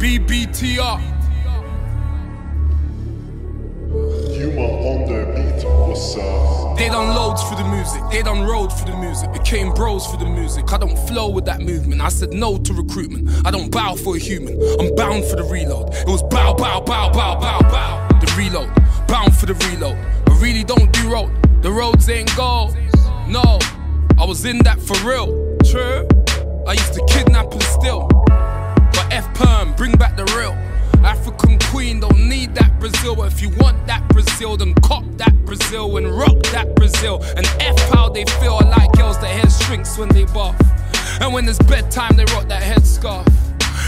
BBTR. They done loads for the music, they done road for the music, became bros for the music. I don't flow with that movement, I said no to recruitment. I don't bow for a human, I'm bound for the reload. It was bow, bow, bow, bow, bow, bow. The reload, bound for the reload. But really don't do road, the roads ain't gold. No, I was in that for real, true. I used to kidnap and steal, but F-Perm, bring back the real. African queen, don't need that Brazil. But if you want that Brazil, then cop that Brazil and rock that Brazil. And F how they feel. I like girls, their hair shrinks when they bath, and when it's bedtime, they rock that headscarf.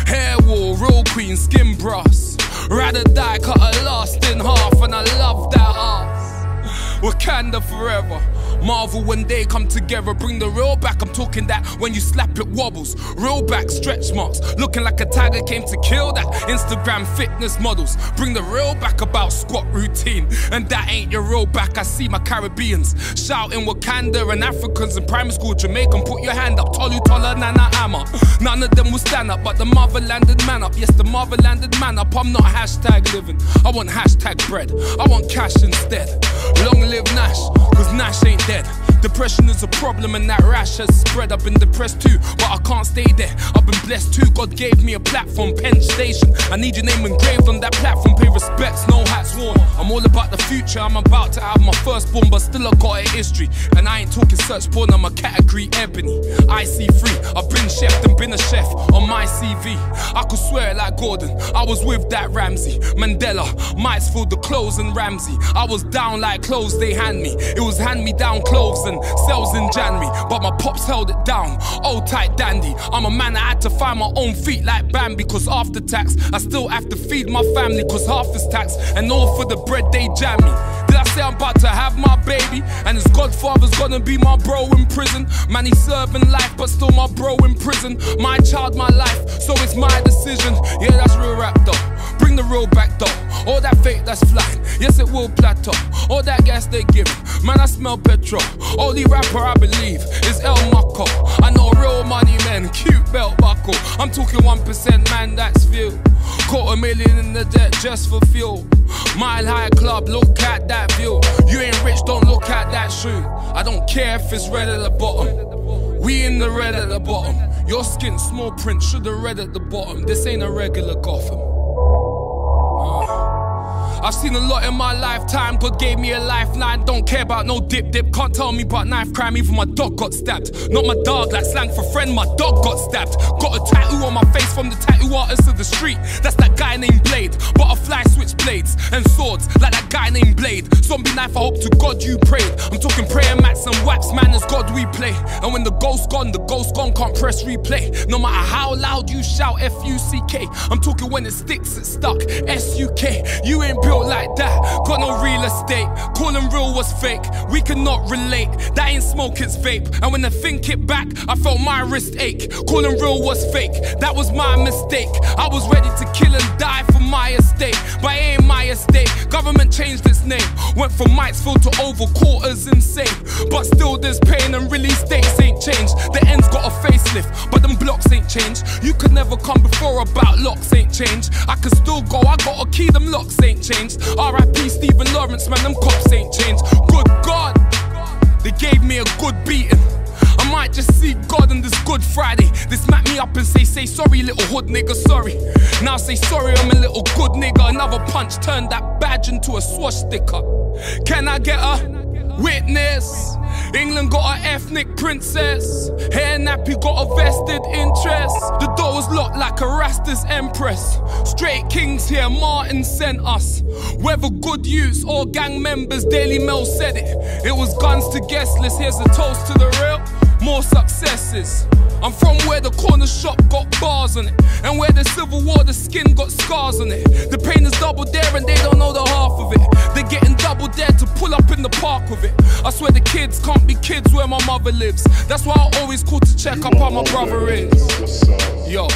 Hair wool, real queen, skin brass. Rather die, cut her last in half, and I love that ass. Wakanda forever. Marvel when they come together, bring the real back. I'm talking that when you slap it wobbles. Real back, stretch marks, looking like a tiger came to kill that. Instagram fitness models, bring the real back about squat routine. And that ain't your real back, I see my Caribbeans shouting Wakanda and Africans in primary school. Jamaican, put your hand up, Tolu, Tola, Nana, Amma. None of them will stand up, but the mother landed man up. Yes, the mother landed man up. I'm not hashtag living, I want hashtag bread. I want cash instead. Long live Nash, cause Nash ain't dead. Depression is a problem and that rash has spread. I've been depressed too, but I can't stay there. I've been blessed too, God gave me a platform. Penn Station, I need your name engraved on that platform. Pay respects, no hats worn. I'm all about the future, I'm about to have my firstborn. But still I got a history, and I ain't talking search porn. I'm a category ebony, IC3. I've been chef and been a chef on my CV. I could swear it like Gordon, I was with that Ramsey. Mandela, mice filled the clothes and Ramsey. I was down like clothes they hand me. It was hand me down clothes and sales in January, but my pops held it down. Old tight dandy, I'm a man that had to find my own feet like Bambi. Cause after tax, I still have to feed my family. Cause half is tax, and all for the bread they jam me. Did I say I'm about to have my baby? And his godfather's gonna be my bro in prison. Man, he's serving life, but still my bro in prison. My child, my life, so it's my decision. Yeah, that's real rap though. Bring the real back though. All that fake that's flying, yes it will plateau. All that gas they giving, man I smell petrol. Only rapper I believe is El Mucco. I know real money men, cute belt buckle. I'm talking 1% man, that's few. Caught $1 million in the debt just for fuel. Mile High Club, look at that view. You ain't rich, don't look at that shoe. I don't care if it's red at the bottom. We in the red at the bottom. Your skin, small print, shoulda red at the bottom. This ain't a regular Gotham. I've seen a lot in my lifetime, God gave me a lifeline. Don't care about no dip, can't tell me about knife crime. Even my dog got stabbed, not my dog, like slang for friend, my dog got stabbed. Got a tattoo on my face from the tattoo artist of the street. That's that guy named Blade, butterfly switch blades and swords, like that guy named Blade. Zombie knife, I hope to God you prayed. I'm talking prayer mats and waps, man, as God we play. And when the ghost gone, can't press replay. No matter how loud you shout, F-U-C-K. I'm talking when it sticks, it's stuck, S-U-K. You ain't built like that, got no real estate. Calling real was fake, we cannot relate. That ain't smoke, it's vape. And when I think it back, I felt my wrist ache. Calling real was fake, that was my mistake. I was ready to kill and die for my estate, but it ain't my estate. Government changed its name, went from Mitesville to Oval, quarters insane. But still there's pain and release dates ain't changed. The end's got a facelift, but them blocks ain't changed. You could never come before about locks ain't changed. I could still go, I got a key, them locks ain't changed. R.I.P. Stephen Lawrence, man, them cops ain't changed. Good God, they gave me a good beating. I might just see God on this Good Friday. They smack me up and say sorry, little hood nigga, sorry. Now say sorry, I'm a little good nigga. Another punch turned that badge into a swash sticker. Can I get a witness? England got an ethnic princess. Hair nappy got a vested interest. The door was locked like a Rasta's empress. Straight kings here, Martin sent us. Whether good youths or gang members, Daily Mail said it. It was guns to guest list. Here's a toast to the real, more successes. I'm from where the corner shop got bars on it, and where the Civil War the skin got scars on it. The pain is double there and they don't know the half of it. They're getting double dared to pull up in the park with it. I swear the kids can't be kids where my mother lives. That's why I always call to check up how my brother is. Yo.